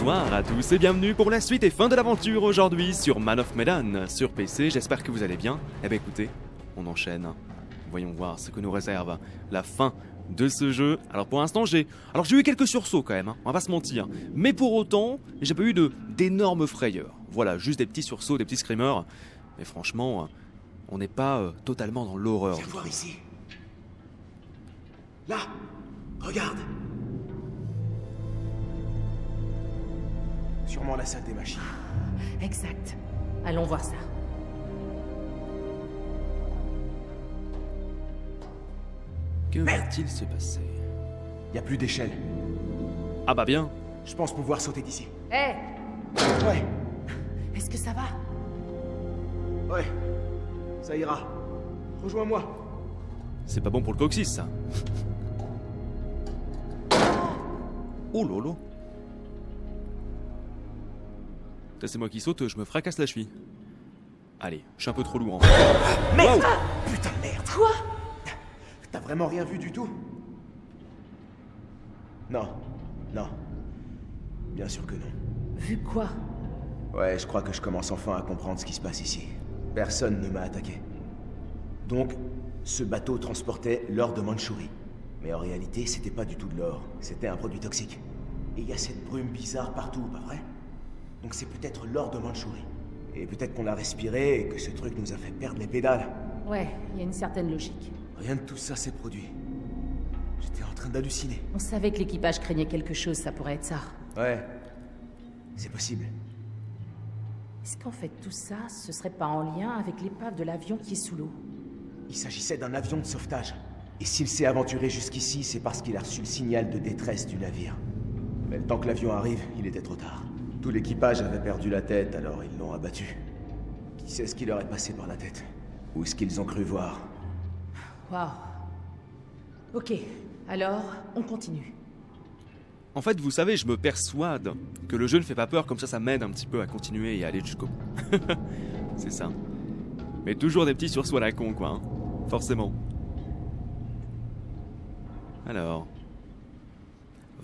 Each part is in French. Bonsoir à tous et bienvenue pour la suite et fin de l'aventure aujourd'hui sur Man of Medan, sur PC, j'espère que vous allez bien. Eh bien écoutez, on enchaîne, voyons voir ce que nous réserve la fin de ce jeu. Alors pour l'instant j'ai eu quelques sursauts quand même, hein, on va pas se mentir, mais pour autant j'ai pas eu d'énormes frayeurs. Voilà, juste des petits sursauts, des petits screamers, mais franchement on n'est pas totalement dans l'horreur. Viens voir ici. Là, regarde. Sûrement la salle des machines. Exact. Allons voir ça. Que va-t-il se passer? Y a plus d'échelle. Ah bah bien. Je pense pouvoir sauter d'ici. Hé hey. Ouais. Est-ce que ça va? Ouais. Ça ira. Rejoins-moi. C'est pas bon pour le coccyx, ça. Oh lolo. C'est moi qui saute, je me fracasse la cheville. Allez, je suis un peu trop lourd en fait. Merde wow. Putain de merde. Quoi? T'as vraiment rien vu du tout? Non, non. Bien sûr que non. Vu quoi? Ouais, je crois que je commence enfin à comprendre ce qui se passe ici. Personne ne m'a attaqué. Donc, ce bateau transportait l'or de Mandchourie. Mais en réalité, c'était pas du tout de l'or. C'était un produit toxique. Et il y a cette brume bizarre partout, pas vrai? Donc c'est peut-être l'or de Mandchourie. Et peut-être qu'on l'a respiré et que ce truc nous a fait perdre les pédales. Ouais, il y a une certaine logique. Rien de tout ça s'est produit. J'étais en train d'halluciner. On savait que l'équipage craignait quelque chose, ça pourrait être ça. Ouais, c'est possible. Est-ce qu'en fait tout ça, ce serait pas en lien avec l'épave de l'avion qui est sous l'eau? Il s'agissait d'un avion de sauvetage. Et s'il s'est aventuré jusqu'ici, c'est parce qu'il a reçu le signal de détresse du navire. Mais le temps que l'avion arrive, il était trop tard. Tout l'équipage avait perdu la tête, alors ils l'ont abattu. Qui sait ce qui leur est passé par la tête? Ou ce qu'ils ont cru voir? Waouh. Ok, alors, on continue. En fait, vous savez, je me persuade que le jeu ne fait pas peur, comme ça, ça m'aide un petit peu à continuer et à aller jusqu'au bout. C'est ça. Mais toujours des petits sursauts à la con, quoi, hein. Forcément. Alors...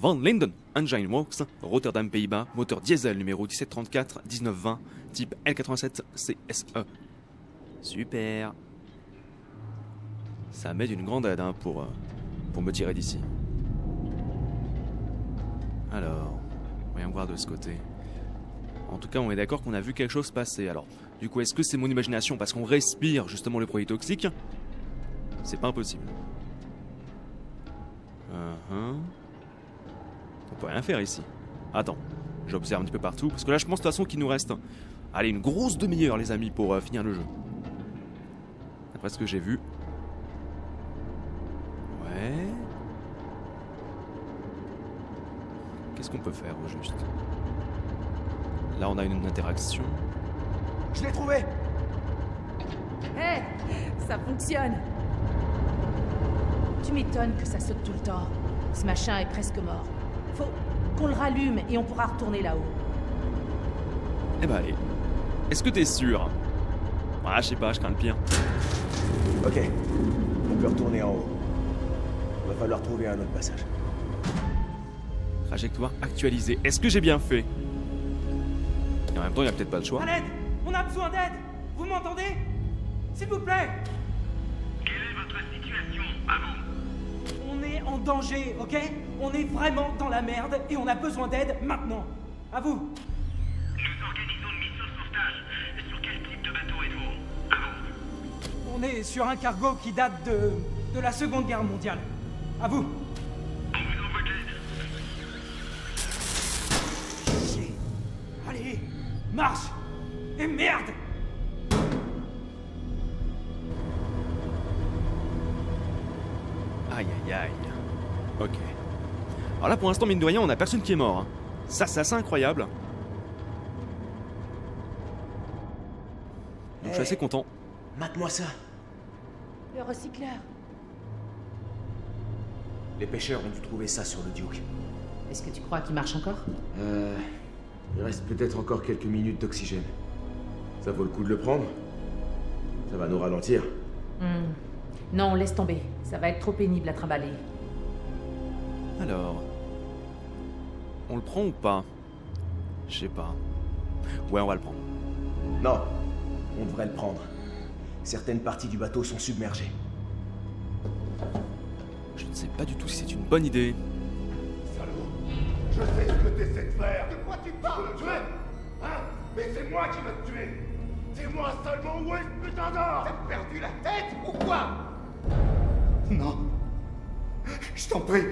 Van Linden, Engine Works, Rotterdam, Pays-Bas, moteur diesel numéro 1734-1920, type L87-CSE. Super. Ça m'aide d'une grande aide hein, pour me tirer d'ici. Alors, voyons voir de ce côté. En tout cas, on est d'accord qu'on a vu quelque chose passer. Alors, du coup, est-ce que c'est mon imagination parce qu'on respire justement le produit toxique? C'est pas impossible. On peut rien faire ici. Attends, j'observe un petit peu partout, parce que là je pense de toute façon qu'il nous reste... Allez, une grosse demi-heure les amis pour finir le jeu. D'après ce que j'ai vu. Ouais... Qu'est-ce qu'on peut faire au juste? Là on a une interaction. Je l'ai trouvé! Hé hey, ça fonctionne! Tu m'étonnes que ça saute tout le temps. Ce machin est presque mort. Faut qu'on le rallume et on pourra retourner là-haut. Eh ben allez. Est-ce que t'es sûr? Ah, je sais pas, je crains le pire. Ok. On peut retourner en haut. Va falloir trouver un autre passage. Trajectoire actualisée. Est-ce que j'ai bien fait? Et en même temps, il n'y a peut-être pas le choix. À l'aide! On a besoin d'aide! Vous m'entendez? S'il vous plaît! Quelle est votre situation à vous? On est en danger, ok? On est vraiment dans la merde et on a besoin d'aide maintenant. À vous. Nous organisons une mission de sauvetage. Sur quel type de bateau êtes-vous? À vous. On est sur un cargo qui date de la Seconde Guerre mondiale. À vous. On vous envoie de l'aide. Chier. Allez, marche. Et merde. Aïe aïe aïe. Ok. Alors là pour l'instant mine de rien on a personne qui est mort. Hein. Ça c'est assez incroyable. Donc hey, je suis assez content. Mate-moi ça. Le recycleur. Les pêcheurs ont dû trouver ça sur le Duke. Est-ce que tu crois qu'il marche encore? Il reste peut-être encore quelques minutes d'oxygène. Ça vaut le coup de le prendre? Ça va nous ralentir. Non, laisse tomber. Ça va être trop pénible à trimballer. Alors... On le prend ou pas? Je sais pas. Ouais, on va le prendre. Non, on devrait le prendre. Certaines parties du bateau sont submergées. Je ne sais pas du tout si c'est une bonne idée. Salaud, je sais ce que t'essaies de faire. De quoi tu parles? Tu es... Hein? Mais c'est moi qui vais te tuer. Dis-moi seulement où est ce putain d'or. T'as perdu la tête ou quoi? Non. Je t'en prie.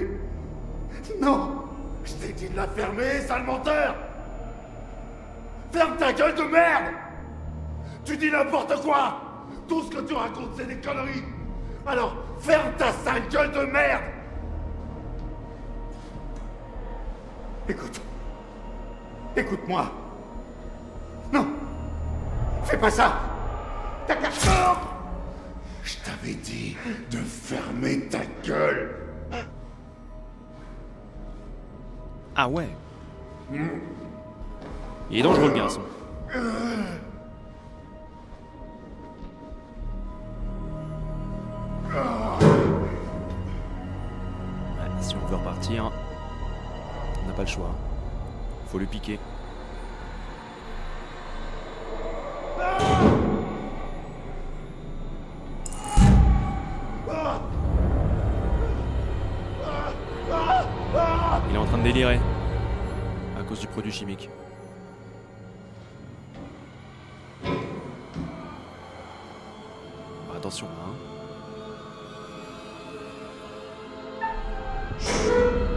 Non. Je t'ai dit de la fermer, sale menteur. Ferme ta gueule de merde. Tu dis n'importe quoi. Tout ce que tu racontes, c'est des conneries. Alors, ferme ta sale gueule de merde. Écoute. Écoute-moi. Non. Fais pas ça. Ta carte. Je t'avais dit de fermer ta gueule. Ah ouais. Il est dangereux, le garçon. Si on veut repartir, on n'a pas le choix. Faut lui piquer. Il est en train de délirer à cause du produit chimique. Attention, hein.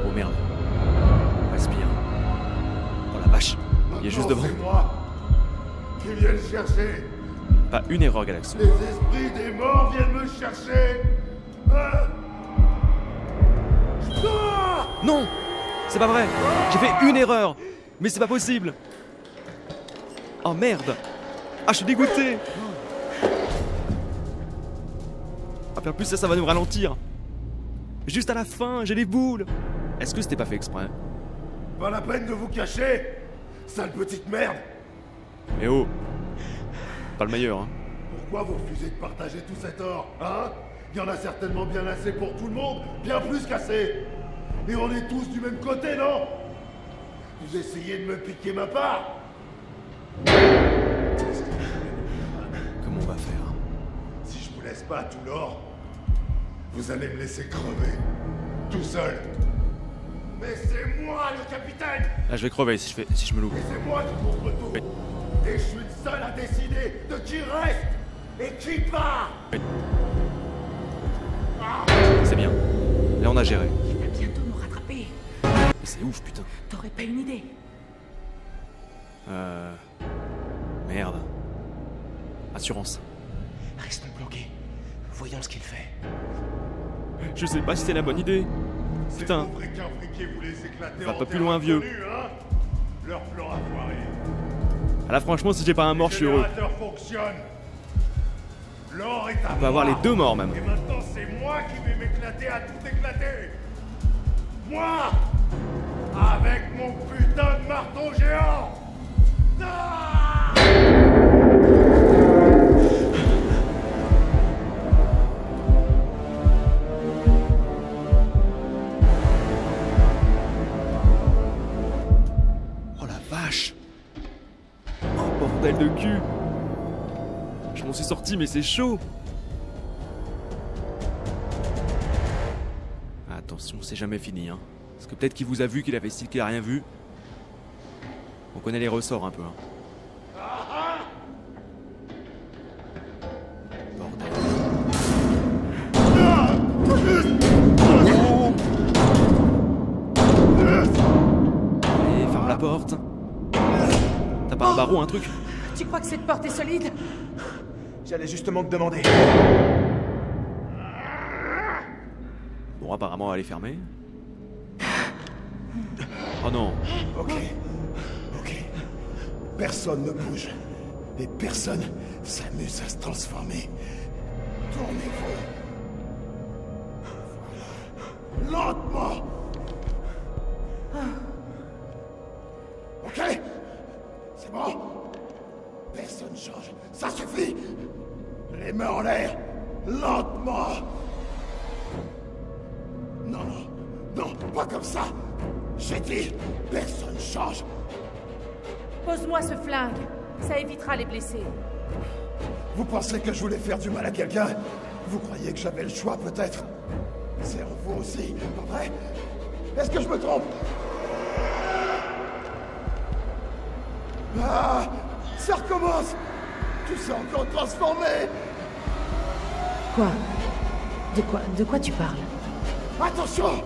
Oh merde. Respire. Oh la vache. Il est juste devant. C'est moi qui viens le chercher. Pas une erreur, Galaxy. Les esprits des morts viennent me chercher. Non, c'est pas vrai. J'ai fait une erreur. Mais c'est pas possible. Oh merde. Ah, je suis dégoûté. En plus, ça va nous ralentir. Juste à la fin, j'ai les boules. Est-ce que c'était pas fait exprès? Pas la peine de vous cacher, sale petite merde. Mais oh, pas le meilleur, hein. Pourquoi vous refusez de partager tout cet or, hein? Il y en a certainement bien assez pour tout le monde, bien plus qu'assez. Et on est tous du même côté, non? Vous essayez de me piquer ma part. Comment on va faire? Si je vous laisse pas tout l'or, vous allez me laisser crever, tout seul. Mais c'est moi le capitaine. Là je vais crever si je me loupe. Mais c'est moi qui couvre tout. Oui. Et je suis le seul à décider de qui reste et qui part. Oui. Ah. C'est bien, là on a géré. Il va bientôt nous rattraper. C'est ouf putain. T'aurais pas une idée? Merde. Assurance. Restons bloqués, voyons ce qu'il fait. Je sais pas si c'est la bonne idée. Putain. Va pas plus loin, vieux. Ah là, franchement, si j'ai pas un mort, je suis heureux. On va avoir les deux morts, même. Et maintenant, c'est moi qui vais m'éclater à tout éclater. Moi, avec mon putain de marteau géant. Ah, de cul. Je m'en suis sorti mais c'est chaud. Attention, c'est jamais fini hein. Parce que peut-être qu'il vous a vu, qu'il avait stické, qu'il a rien vu. On connaît les ressorts un peu hein. Allez, ferme la porte. T'as pas un barreau, un truc? Tu crois que cette porte est solide? J'allais justement te demander. Bon, apparemment, elle est fermée. Oh non. Ok. Ok. Personne ne bouge. Et personne s'amuse à se transformer. Tournez-vous. Lentement. Ok. C'est bon. Personne change, ça suffit. Les mains en l'air, lentement. Non, non, non, pas comme ça. J'ai dit, personne change. Pose-moi ce flingue. Ça évitera les blessés. Vous pensez que je voulais faire du mal à quelqu'un? Vous croyez que j'avais le choix, peut-être? C'est vous aussi, pas vrai? Est-ce que je me trompe? Ah! Ça recommence! Tu sais encore transformer! Quoi? De quoi tu parles? Attention!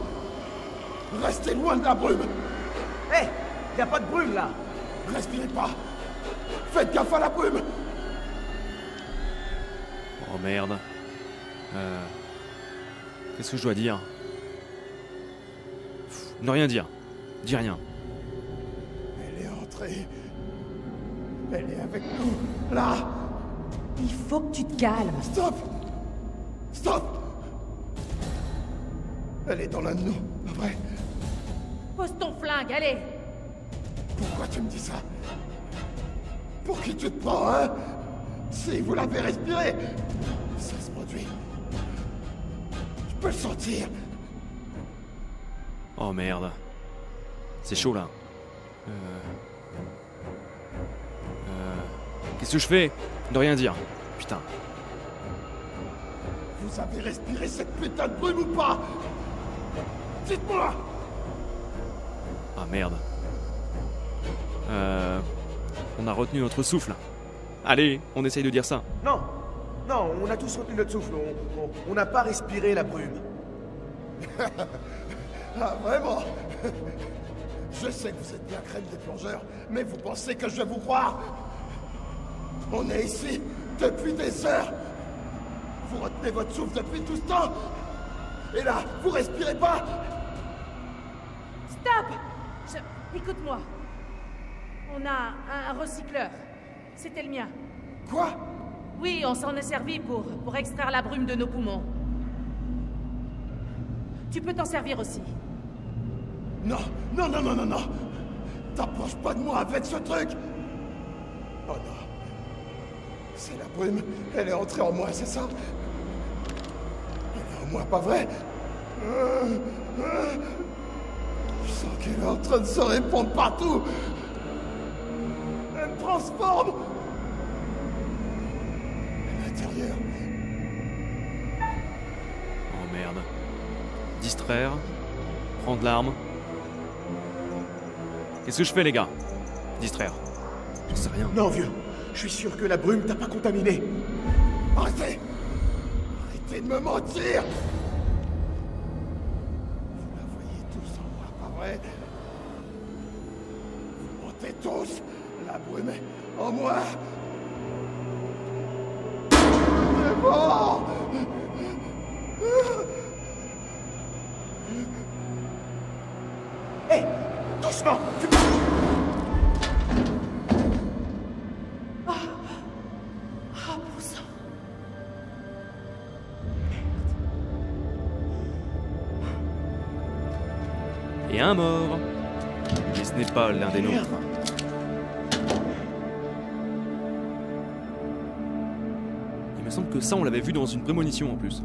Restez loin de la brume! Hé! Hey, y a pas de brume, là! Respirez pas! Faites gaffe à la brume! Oh merde... Qu'est-ce que je dois dire? Ne rien dire. Dis rien. Elle est entrée... Elle est avec nous, là! Il faut que tu te calmes! Stop! Stop! Elle est dans l'un de nous, après. Pose ton flingue, allez! Pourquoi tu me dis ça? Pour qui tu te prends, hein? Si vous l'avez respiré, ça se produit. Je peux le sentir. Oh merde. C'est chaud, là. Qu'est-ce que je fais? Ne rien dire. Putain. Vous avez respiré cette putain de brume ou pas? Dites-moi! Ah merde. On a retenu notre souffle. Allez, on essaye de dire ça. Non! Non, on a tous retenu notre souffle. On n'a pas respiré la brume. Ah, vraiment? Je sais que vous êtes bien crème des plongeurs, mais vous pensez que je vais vous croire? On est ici depuis des heures. Vous retenez votre souffle depuis tout ce temps. Et là, vous respirez pas. Stop! Écoute-moi. On a un recycleur. C'était le mien. Quoi? Oui, on s'en est servi pour extraire la brume de nos poumons. Tu peux t'en servir aussi. Non, non, non, non, non, non. T'approches pas de moi avec ce truc. Oh non. C'est la brume. Elle est entrée en moi, c'est ça? Elle est en moi, pas vrai? Je sens qu'elle est en train de se répandre partout. Elle me transforme. À l'intérieur. Oh merde. Distraire. Prendre l'arme. Qu'est-ce que je fais, les gars? Distraire. J'en sais rien. Non, vieux. Je suis sûr que la brume t'a pas contaminé. Arrêtez! Arrêtez de me mentir! Vous la voyez tous en moi, pas vrai? Vous mentez tous! La brume est en moi! C'est mort! Hé! Hey, doucement! Tu et un mort. Mais ce n'est pas l'un des nôtres. Il me semble que ça, on l'avait vu dans une prémonition en plus.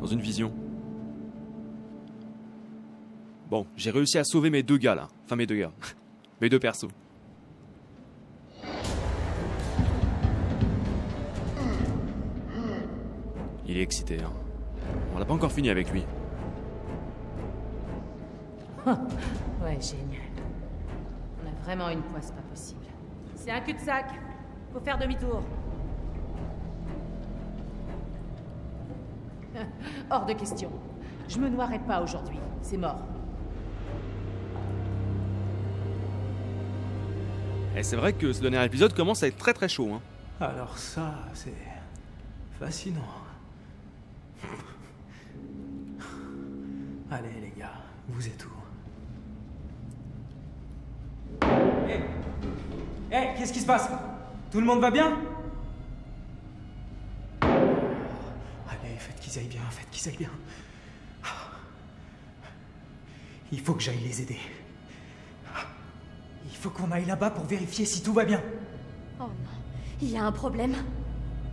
Dans une vision. Bon, j'ai réussi à sauver mes deux gars là. Enfin, mes deux gars. Mes deux persos. Il est excité, hein. On n'a pas encore fini avec lui. Ouais, génial. On a vraiment une poisse pas possible. C'est un cul-de-sac. Faut faire demi-tour. Hors de question. Je me noierai pas aujourd'hui. C'est mort. Et c'est vrai que ce dernier épisode commence à être très très chaud, hein. Alors ça, c'est... fascinant. Allez les gars, vous êtes où? Hey, qu'est-ce qui se passe? Tout le monde va bien? Allez, faites qu'ils aillent bien, faites qu'ils aillent bien. Il faut que j'aille les aider. Il faut qu'on aille là-bas pour vérifier si tout va bien. Oh non, il y a un problème.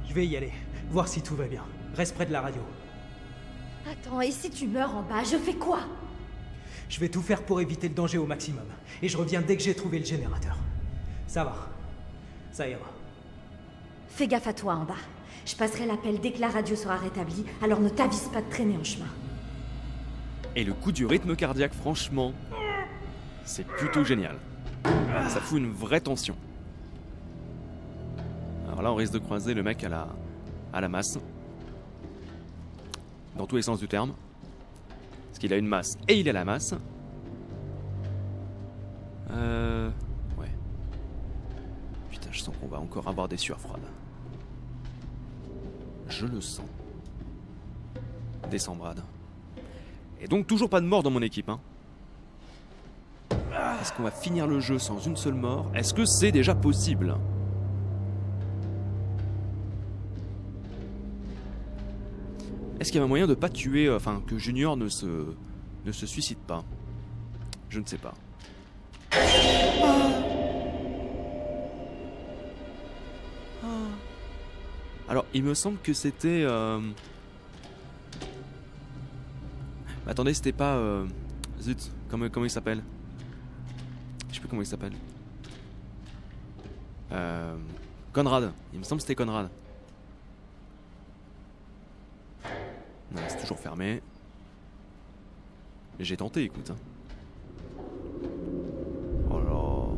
Je vais y aller, voir si tout va bien. Reste près de la radio. Attends, et si tu meurs en bas, je fais quoi? Je vais tout faire pour éviter le danger au maximum. Et je reviens dès que j'ai trouvé le générateur. Ça va. Ça ira. Fais gaffe à toi en bas. Je passerai l'appel dès que la radio sera rétablie, alors ne t'avise pas de traîner en chemin. Et le coup du rythme cardiaque, franchement, c'est plutôt génial. Ça fout une vraie tension. Alors là, on risque de croiser le mec à la masse. Dans tous les sens du terme. Parce qu'il a une masse et il a la masse. Ouais. Putain, je sens qu'on va encore avoir des sueurs froides. Je le sens. Descends, Brad. Et donc toujours pas de mort dans mon équipe, hein. Est-ce qu'on va finir le jeu sans une seule mort? Est-ce que c'est déjà possible? Est-ce qu'il y a un moyen de pas tuer, enfin que Junior ne se suicide pas? Je ne sais pas. Alors il me semble que c'était... Attendez, c'était pas... Zut, comment il s'appelle? Je sais plus comment il s'appelle. Conrad, il me semble que c'était Conrad. Non, c'est toujours fermé. J'ai tenté, écoute. Hein. Oh là.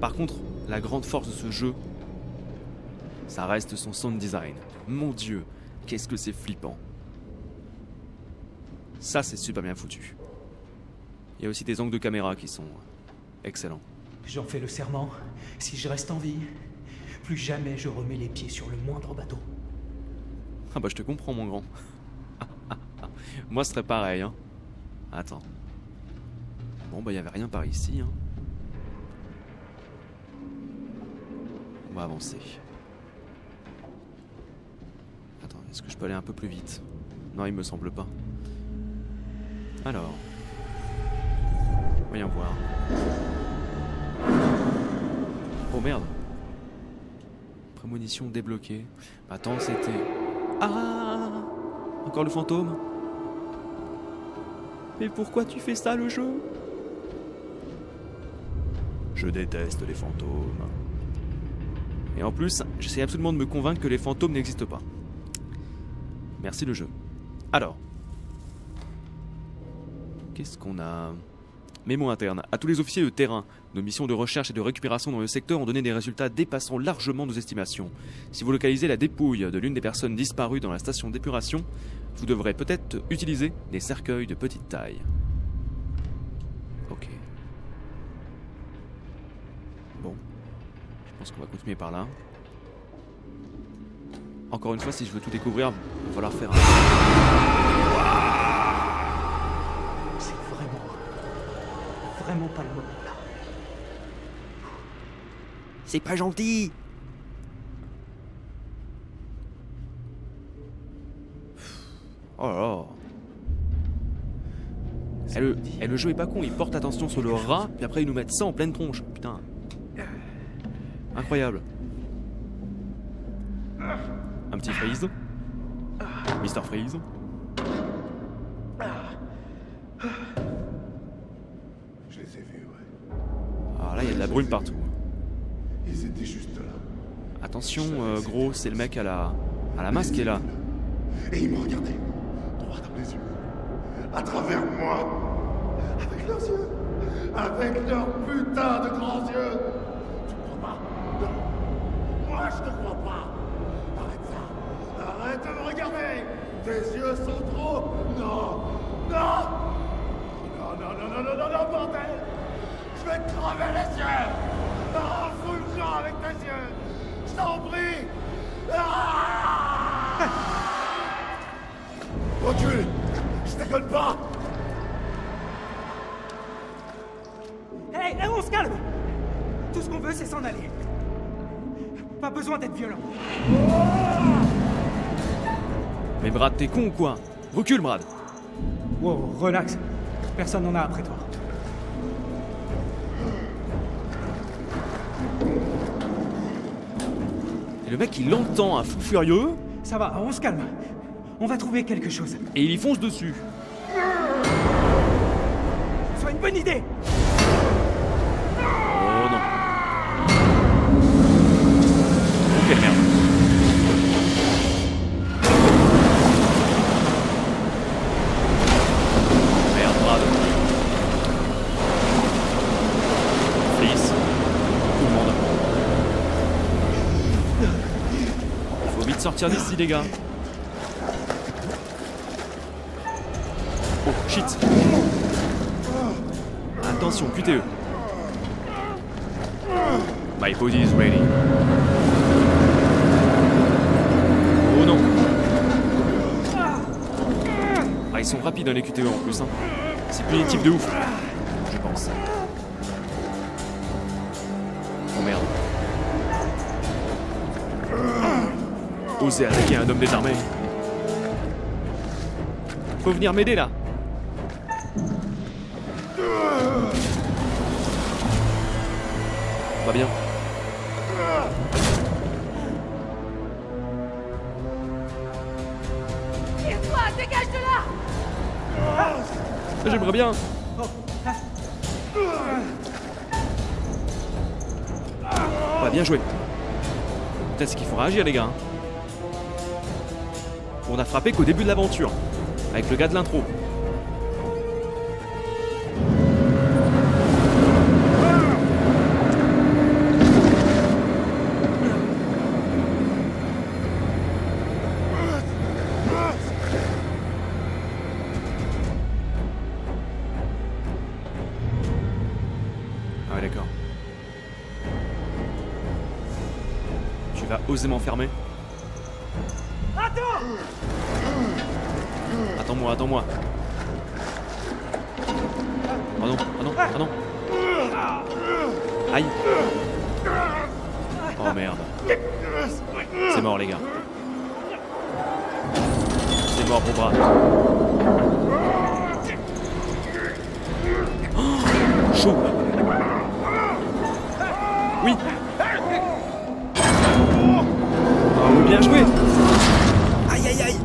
Par contre, la grande force de ce jeu, ça reste son sound design. Mon Dieu, qu'est-ce que c'est flippant. Ça, c'est super bien foutu. Il y a aussi des angles de caméra qui sont excellents. J'en fais le serment. Si je reste en vie, plus jamais je remets les pieds sur le moindre bateau. Ah bah je te comprends, mon grand. Moi, ce serait pareil, hein. Attends. Bon, bah il n'y avait rien par ici, hein. On va avancer. Attends, est-ce que je peux aller un peu plus vite? Non, il me semble pas. Alors... Voyons voir. Oh merde. Prémonition débloquée. Attends, c'était... Ah, encore le fantôme. Mais pourquoi tu fais ça, le jeu? Je déteste les fantômes. Et en plus, j'essaie absolument de me convaincre que les fantômes n'existent pas. Merci le jeu. Alors. Qu'est-ce qu'on a? Mémo interne. À tous les officiers de terrain, nos missions de recherche et de récupération dans le secteur ont donné des résultats dépassant largement nos estimations. Si vous localisez la dépouille de l'une des personnes disparues dans la station d'épuration, vous devrez peut-être utiliser des cercueils de petite taille. Ok. Bon. Je pense qu'on va continuer par là. Encore une fois, si je veux tout découvrir, il va falloir faire un... Vraiment pas le moment là. C'est pas gentil. Oh là là. Et le jeu est pas con, il porte attention sur le rat, puis après ils nous mettent ça en pleine tronche. Putain. Incroyable. Un petit freeze. Mister Freeze. Il y a de la brume partout. Ils étaient juste là. Attention, gros, c'est le mec à la masse qui est là. Et ils me regardaient, droit dans les yeux, à travers moi, avec leurs yeux, avec leurs putains de grands yeux. Tu ne crois pas? Non. Moi, je ne crois pas. Arrête ça. Arrête de me regarder. Tes yeux sont trop. Non. Non. Non, non, non, non, non, non, non, bordel. Je vais te crever les yeux! Ah, fous le champ avec tes yeux! Je t'en prie! Ah Enculé! Je déconne pas! Hey, on se calme! Tout ce qu'on veut, c'est s'en aller. Pas besoin d'être violent. Mais Brad, t'es con ou quoi? Recule, Brad! Wow, relax. Personne n'en a après toi. Le mec, il entend un fou furieux. Ça va, on se calme. On va trouver quelque chose. Et il y fonce dessus. Ce serait une bonne idée. Oh quelle merde. Merde, bravo. Fils. Tout le monde. Il faut vite sortir d'ici, les gars. Oh, shit. Attention, QTE. My body is ready. Oh non. Ah, ils sont rapides hein, les QTE en plus hein. C'est punitif de ouf, je pense. Oh merde. Oser attaquer un homme désarmé. Faut venir m'aider là. Pas bien. Dégage de là. J'aimerais bien. Pas bien joué. Peut-être ce qu'il faut réagir les gars. On a frappé qu'au début de l'aventure, avec le gars de l'intro. Oser m'enfermer. Attends-moi, attends-moi. Oh non, oh non, oh non. Aïe. Oh merde. C'est mort les gars. C'est mort pour bras. Oh, chaud. Oui. Bien joué. Aïe aïe aïe.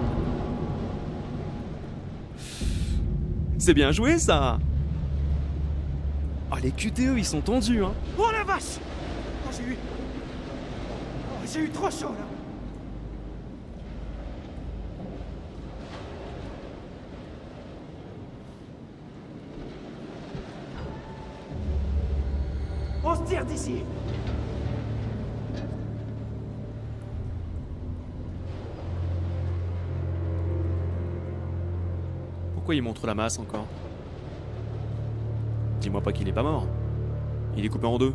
C'est bien joué ça. Ah oh, les QTE ils sont tendus hein. Oh la vache. Oh, j'ai eu trop chaud là. On se tire d'ici. Pourquoi il montre la masse encore? Dis-moi pas qu'il est pas mort. Il est coupé en deux.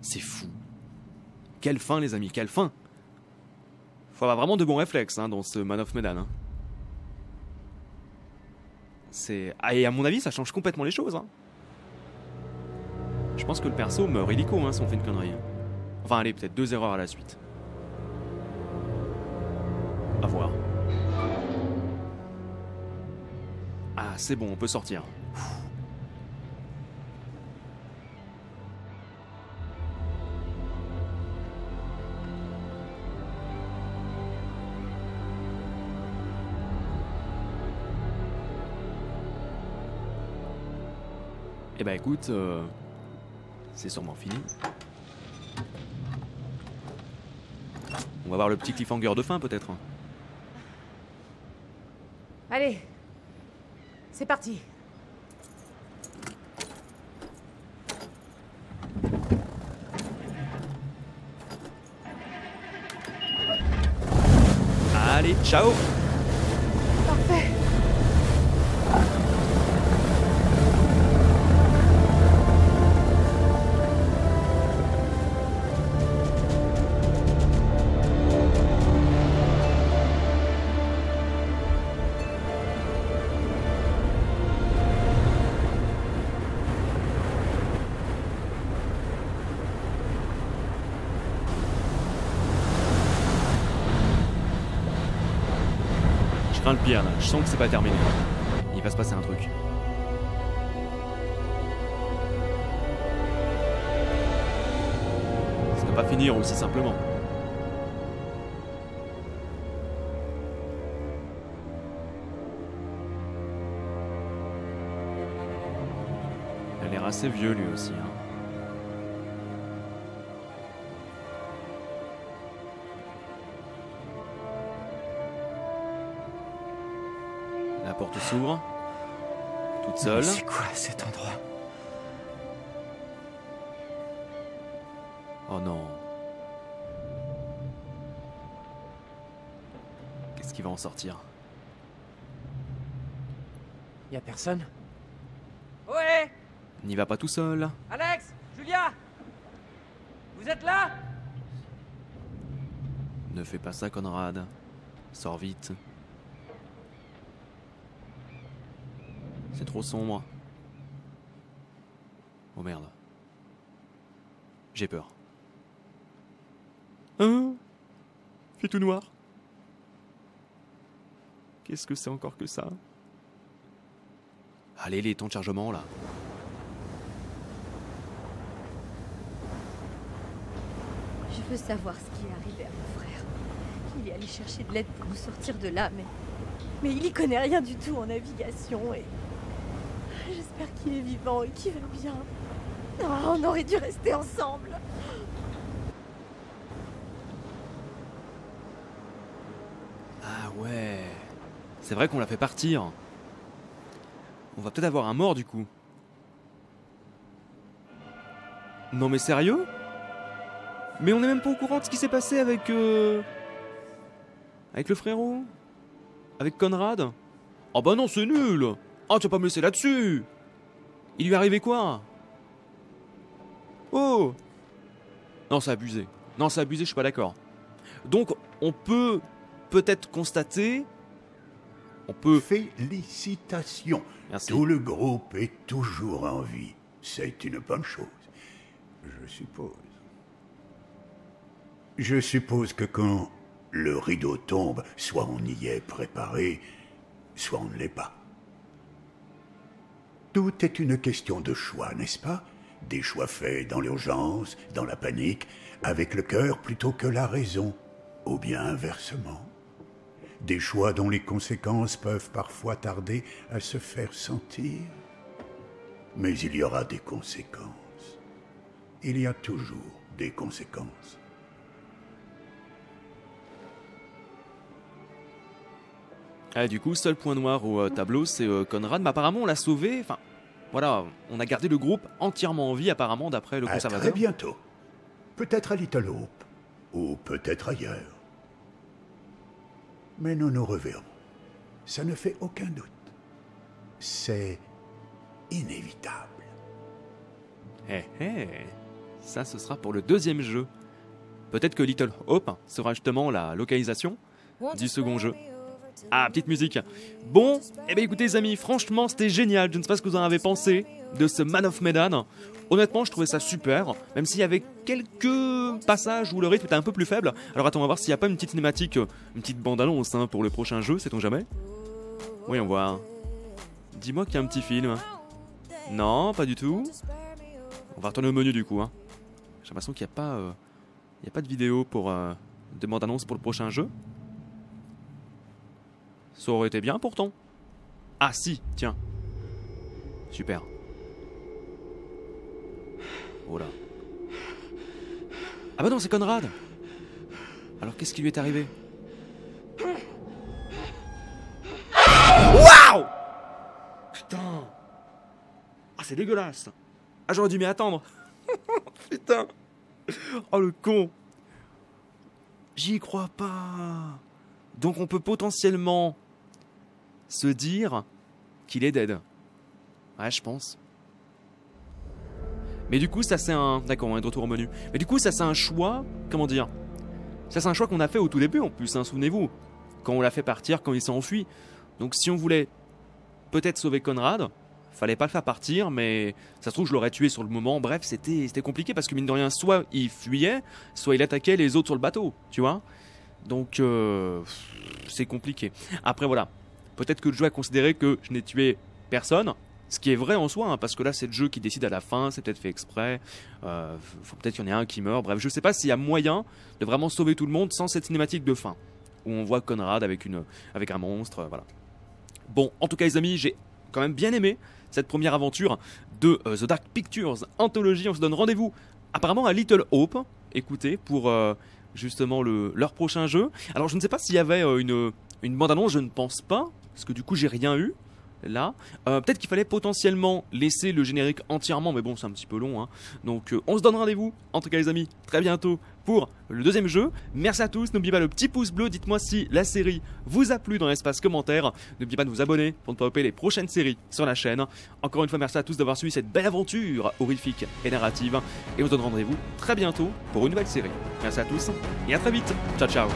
C'est fou. Quelle fin les amis, quelle fin. Faut avoir vraiment de bons réflexes hein, dans ce Man of Medan. Hein. C'est... Ah, et à mon avis ça change complètement les choses. Hein. Je pense que le perso meurt illico hein, si on fait une connerie. Enfin allez, peut-être deux erreurs à la suite. À voir. Ah, c'est bon, on peut sortir. Eh ben écoute, c'est sûrement fini. On va voir le petit cliffhanger de fin peut-être. Allez, c'est parti. Allez, ciao. Parfait. Le pire là, je sens que c'est pas terminé. Il va se passer un truc. Ça ne va pas finir aussi simplement. Elle est assez vieux lui aussi. Hein. La porte s'ouvre, toute seule. C'est quoi cet endroit? Oh non. Qu'est-ce qui va en sortir? Y a personne? Ouais. N'y va pas tout seul. Alex, Julia, vous êtes là? Ne fais pas ça, Conrad. Sors vite. C'est trop sombre. Oh merde. J'ai peur. Hein? Fait tout noir. Qu'est-ce que c'est encore que ça? Allez, les temps de chargement là. Je veux savoir ce qui est arrivé à mon frère. Il est allé chercher de l'aide pour nous sortir de là, mais il y connaît rien du tout en navigation et... J'espère qu'il est vivant et qu'il va bien. Oh, on aurait dû rester ensemble. Ah ouais. C'est vrai qu'on l'a fait partir. On va peut-être avoir un mort du coup. Non mais sérieux? Mais on n'est même pas au courant de ce qui s'est passé avec... Avec le frérot? Avec Conrad? Ah oh bah non, c'est nul! Ah, tu vas pas me laisser là-dessus! Il lui est arrivé quoi? Oh! Non, c'est abusé. Non, c'est abusé, je suis pas d'accord. Donc, on peut peut-être constater... On peut... Félicitations. Merci. Tout le groupe est toujours en vie. C'est une bonne chose, je suppose. Je suppose que quand le rideau tombe, soit on y est préparé, soit on ne l'est pas. Tout est une question de choix, n'est-ce pas? Des choix faits dans l'urgence, dans la panique, avec le cœur plutôt que la raison, ou bien inversement. Des choix dont les conséquences peuvent parfois tarder à se faire sentir. Mais il y aura des conséquences. Il y a toujours des conséquences. Ah, du coup, seul point noir au tableau, c'est Conrad. Mais apparemment, on l'a sauvé. Enfin, voilà, on a gardé le groupe entièrement en vie, apparemment, d'après le conservateur. À très bientôt. Peut-être à Little Hope, ou peut-être ailleurs. Mais nous nous reverrons. Ça ne fait aucun doute. C'est inévitable. Hé hé, ça ce sera pour le deuxième jeu. Peut-être que Little Hope sera justement la localisation du second jeu. Ah, petite musique. Bon, eh bien écoutez les amis, franchement c'était génial. Je ne sais pas ce que vous en avez pensé de ce Man of Medan. Honnêtement, je trouvais ça super, même s'il y avait quelques passages où le rythme était un peu plus faible. Alors attends, on va voir s'il n'y a pas une petite cinématique, une petite bande-annonce hein, pour le prochain jeu, sait-on jamais? Voyons voir. Dis-moi qu'il y a un petit film. Non, pas du tout. On va retourner au menu du coup. Hein. J'ai l'impression qu'il n'y a pas, de vidéo pour de bande-annonce pour le prochain jeu. Ça aurait été bien pourtant. Ah si, tiens. Super. Oh là. Ah bah non, c'est Conrad. Alors qu'est-ce qui lui est arrivé? Waouh! Putain. Ah c'est dégueulasse. Ah j'aurais dû m'y attendre. Putain. Oh le con. J'y crois pas. Donc on peut potentiellement se dire qu'il est dead. Ouais je pense. Mais du coup, ça c'est un... D'accord, on est de retour au menu. Mais du coup, ça c'est un choix... Comment dire? Ça c'est un choix qu'on a fait au tout début en plus, hein, souvenez-vous. Quand on l'a fait partir, quand il s'est enfui. Donc si on voulait peut-être sauver Conrad, fallait pas le faire partir, mais ça se trouve je l'aurais tué sur le moment. Bref, c'était compliqué parce que mine de rien, soit il fuyait, soit il attaquait les autres sur le bateau, tu vois. Donc c'est compliqué. Après voilà, peut-être que le jeu a considéré que je n'ai tué personne. Ce qui est vrai en soi, hein, parce que là c'est le jeu qui décide à la fin, c'est peut-être fait exprès, peut-être qu'il y en a un qui meurt, bref, je sais pas s'il y a moyen de vraiment sauver tout le monde sans cette cinématique de fin, où on voit Conrad avec un monstre, voilà. Bon, en tout cas les amis, j'ai quand même bien aimé cette première aventure de The Dark Pictures Anthology. On se donne rendez-vous apparemment à Little Hope, écoutez, pour justement leur prochain jeu. Alors je ne sais pas s'il y avait une bande-annonce, je ne pense pas, parce que du coup j'ai rien eu. Là, peut-être qu'il fallait potentiellement laisser le générique entièrement, mais bon, c'est un petit peu long, hein. Donc on se donne rendez-vous, en tout cas les amis, très bientôt pour le deuxième jeu. Merci à tous, n'oubliez pas le petit pouce bleu, dites-moi si la série vous a plu dans l'espace commentaire. N'oubliez pas de vous abonner pour ne pas louper les prochaines séries sur la chaîne. Encore une fois, merci à tous d'avoir suivi cette belle aventure horrifique et narrative. Et on se donne rendez-vous très bientôt pour une nouvelle série. Merci à tous et à très vite. Ciao, ciao.